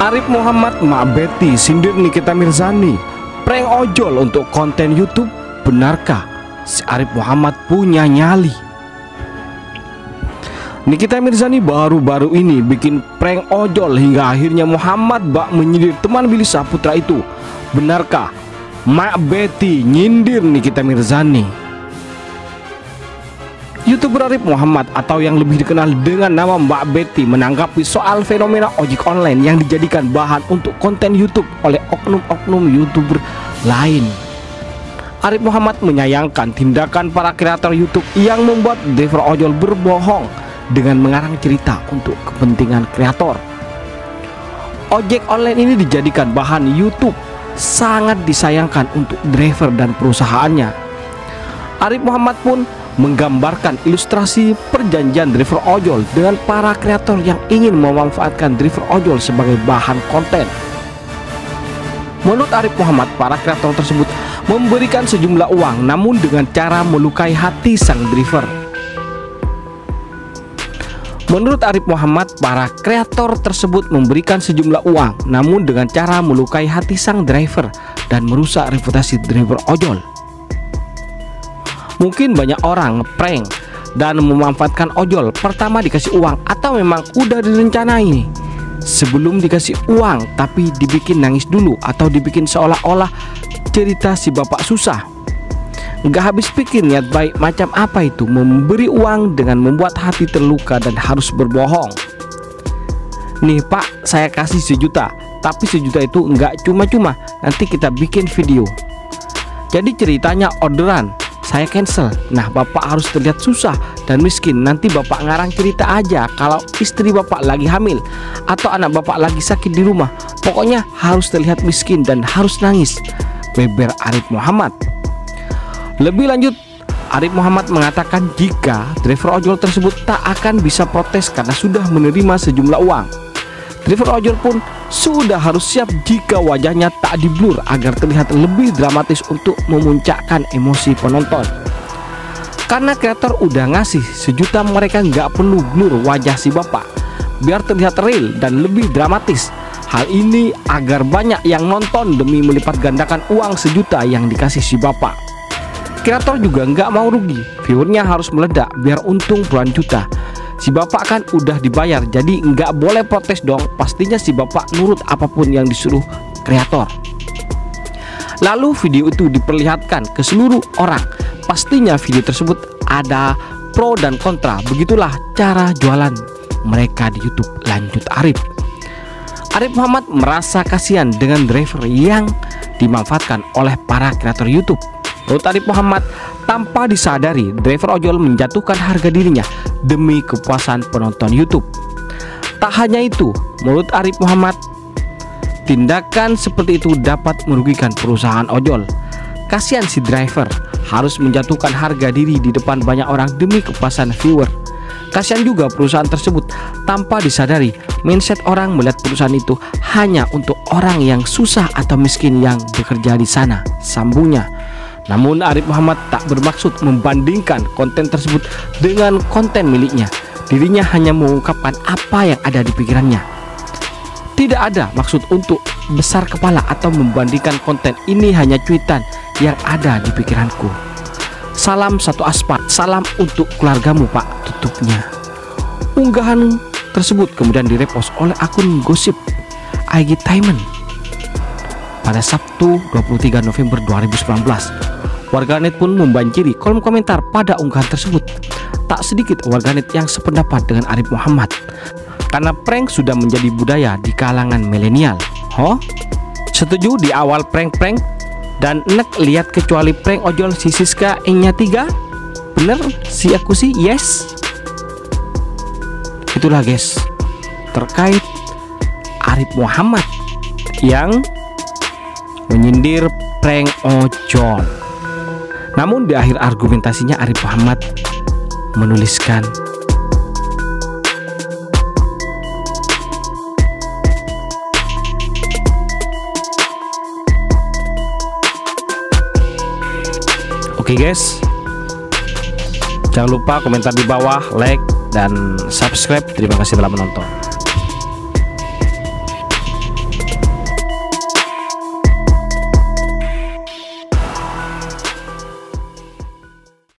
Arif Muhammad, Mak Beti sindir Nikita Mirzani, prank ojol untuk konten YouTube. Benarkah si Arif Muhammad punya nyali? Nikita Mirzani baru-baru ini bikin prank ojol hingga akhirnya Muhammad bak menyindir teman Billy Syahputra itu. Benarkah Mak Beti nyindir Nikita Mirzani? YouTuber Arif Muhammad atau yang lebih dikenal dengan nama Mak Beti menanggapi soal fenomena ojek online yang dijadikan bahan untuk konten YouTube oleh oknum-oknum YouTuber lain. Arif Muhammad menyayangkan tindakan para kreator YouTube yang membuat driver ojol berbohong dengan mengarang cerita untuk kepentingan kreator. Ojek online ini dijadikan bahan YouTube, sangat disayangkan untuk driver dan perusahaannya. Arif Muhammad pun menggambarkan ilustrasi perjanjian driver ojol dengan para kreator yang ingin memanfaatkan driver ojol sebagai bahan konten. Menurut Arif Muhammad, para kreator tersebut memberikan sejumlah uang namun dengan cara melukai hati sang driver. Menurut Arif Muhammad, para kreator tersebut memberikan sejumlah uang namun dengan cara melukai hati sang driver dan merusak reputasi driver ojol. Mungkin banyak orang ngeprank dan memanfaatkan ojol pertama dikasih uang atau memang udah direncanain. Sebelum dikasih uang tapi dibikin nangis dulu atau dibikin seolah-olah cerita si bapak susah. Nggak habis pikir niat baik macam apa itu memberi uang dengan membuat hati terluka dan harus berbohong. Nih pak, saya kasih 1 juta, tapi 1 juta itu nggak cuma-cuma, nanti kita bikin video. Jadi ceritanya orderan, saya cancel. Nah bapak harus terlihat susah dan miskin, nanti bapak ngarang cerita aja kalau istri bapak lagi hamil atau anak bapak lagi sakit di rumah. Pokoknya harus terlihat miskin dan harus nangis, beber Arif Muhammad. Lebih lanjut, Arif Muhammad mengatakan jika driver ojol tersebut tak akan bisa protes karena sudah menerima sejumlah uang. Driver ojol pun sudah harus siap jika wajahnya tak diblur agar terlihat lebih dramatis untuk memuncakkan emosi penonton. Karena kreator udah ngasih 1 juta, mereka nggak perlu blur wajah si bapak biar terlihat real dan lebih dramatis. Hal ini agar banyak yang nonton demi melipat gandakan uang 1 juta yang dikasih si bapak. Kreator juga nggak mau rugi, viewernya harus meledak biar untung puluhan juta. Si bapak kan udah dibayar, jadi nggak boleh protes dong. Pastinya si bapak nurut apapun yang disuruh kreator. Lalu video itu diperlihatkan ke seluruh orang. Pastinya video tersebut ada pro dan kontra. Begitulah cara jualan mereka di YouTube, lanjut Arif. Arif Muhammad merasa kasihan dengan driver yang dimanfaatkan oleh para kreator YouTube. Menurut Arif Muhammad, tanpa disadari driver ojol menjatuhkan harga dirinya demi kepuasan penonton YouTube. Tak hanya itu, menurut Arif Muhammad, tindakan seperti itu dapat merugikan perusahaan ojol. Kasihan si driver harus menjatuhkan harga diri di depan banyak orang demi kepuasan viewer. Kasihan juga perusahaan tersebut, tanpa disadari mindset orang melihat perusahaan itu hanya untuk orang yang susah atau miskin yang bekerja di sana, sambungnya. Namun Arif Muhammad tak bermaksud membandingkan konten tersebut dengan konten miliknya. Dirinya hanya mengungkapkan apa yang ada di pikirannya. Tidak ada maksud untuk besar kepala atau membandingkan konten, ini hanya cuitan yang ada di pikiranku. Salam satu aspal, salam untuk keluargamu pak, tutupnya. Unggahan tersebut kemudian direpost oleh akun gosip IG Timen pada Sabtu 23 November 2019. Warganet pun membanjiri kolom komentar pada unggahan tersebut. Tak sedikit warganet yang sependapat dengan Arif Muhammad karena prank sudah menjadi budaya di kalangan milenial. Ho? Setuju di awal prank-prank? Dan nek lihat kecuali prank ojol si Siska Enya 3? Bener si aku sih, yes. Itulah guys, terkait Arif Muhammad yang menyindir prank ojol. Namun di akhir argumentasinya Arif Muhammad menuliskan oke guys, jangan lupa komentar di bawah, like, dan subscribe. Terima kasih telah menonton.